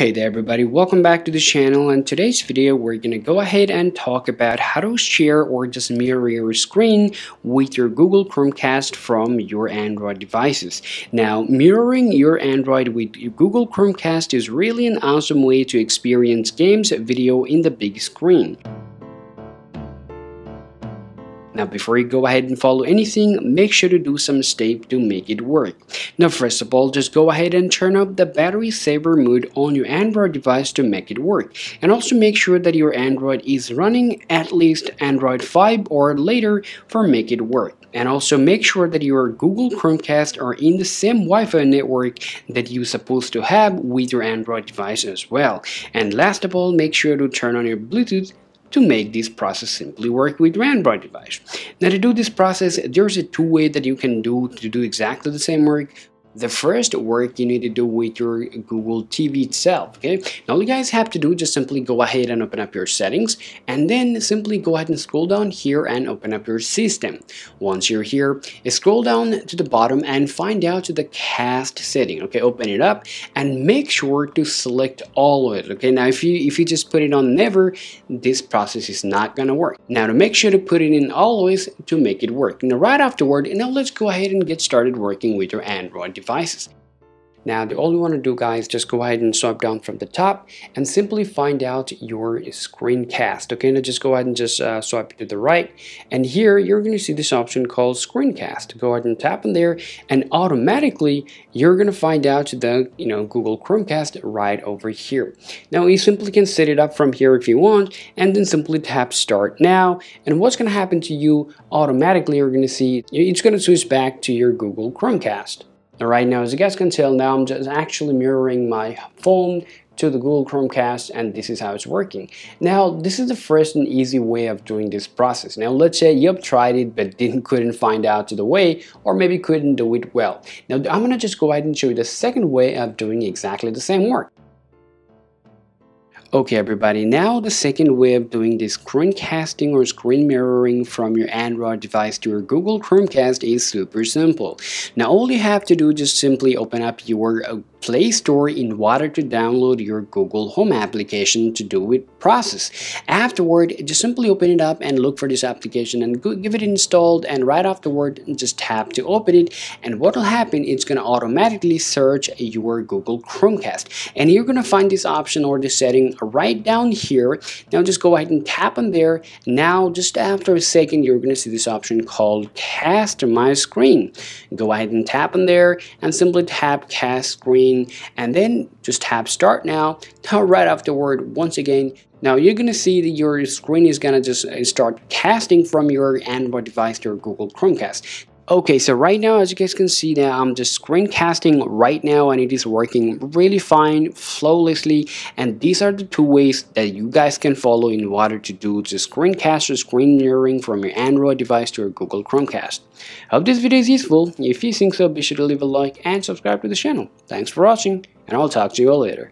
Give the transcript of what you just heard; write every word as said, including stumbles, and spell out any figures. Hey there everybody, welcome back to the channel. In today's video we're going to go ahead and talk about how to share or just mirror your screen with your Google Chromecast from your Android devices. Now mirroring your Android with Google Chromecast is really an awesome way to experience games video in the big screen. Now before you go ahead and follow anything, make sure to do some steps to make it work. Now first of all, just go ahead and turn up the battery saver mode on your Android device to make it work. And also make sure that your Android is running at least Android five or later for make it work. And also make sure that your Google Chromecast are in the same Wi-Fi network that you're supposed to have with your Android device as well. And last of all, make sure to turn on your Bluetooth to make this process simply work with your Android device. Now to do this process, there's a two way that you can do to do exactly the same work. The first work you need to do with your Google T V itself, okay? Now all you guys have to do is just simply go ahead and open up your settings, and then simply go ahead and scroll down here and open up your system. Once you're here, scroll down to the bottom and find out the cast setting, okay? Open it up and make sure to select all of it, okay? Now if you if you just put it on never, this process is not gonna work. Now to make sure to put it in always to make it work. Now right afterward, now let's go ahead and get started working with your Android devices. Now all you want to do, guys, just go ahead and swipe down from the top and simply find out your screencast, okay? Now just go ahead and just uh, swipe to the right, and here you're going to see this option called screencast. Go ahead and tap on there, and automatically you're going to find out the you know Google Chromecast right over here. Now you simply can set it up from here if you want, and then simply tap start now, and what's going to happen to you automatically, you're going to see it's going to switch back to your Google Chromecast. Right now, as you guys can tell, now I'm just actually mirroring my phone to the Google Chromecast, and this is how it's working. Now this is the first and easy way of doing this process. Now let's say you've tried it but didn't couldn't find out the way, or maybe couldn't do it well. Now I'm gonna just go ahead and show you the second way of doing exactly the same work. Okay everybody, now the second way of doing this screencasting or screen mirroring from your Android device to your Google Chromecast is super simple. Now all you have to do is just simply open up your Play Store in order to download your Google Home application to do it process. Afterward, just simply open it up and look for this application and go give it installed, and right afterward just tap to open it, and what will happen, it's going to automatically search your Google Chromecast, and you're going to find this option or this setting right down here. Now just go ahead and tap on there. Now just after a second you're going to see this option called cast my screen. Go ahead and tap on there and simply tap cast screen, and then just tap start now. Now right afterward, once again, now you're going to see that your screen is going to just start casting from your Android device to your Google Chromecast. Okay, so right now, as you guys can see, now I'm just screencasting right now, and it is working really fine, flawlessly. And these are the two ways that you guys can follow in order to do the screencast or screen mirroring from your Android device to your Google Chromecast. I hope this video is useful. If you think so, be sure to leave a like and subscribe to the channel. Thanks for watching, and I'll talk to you all later.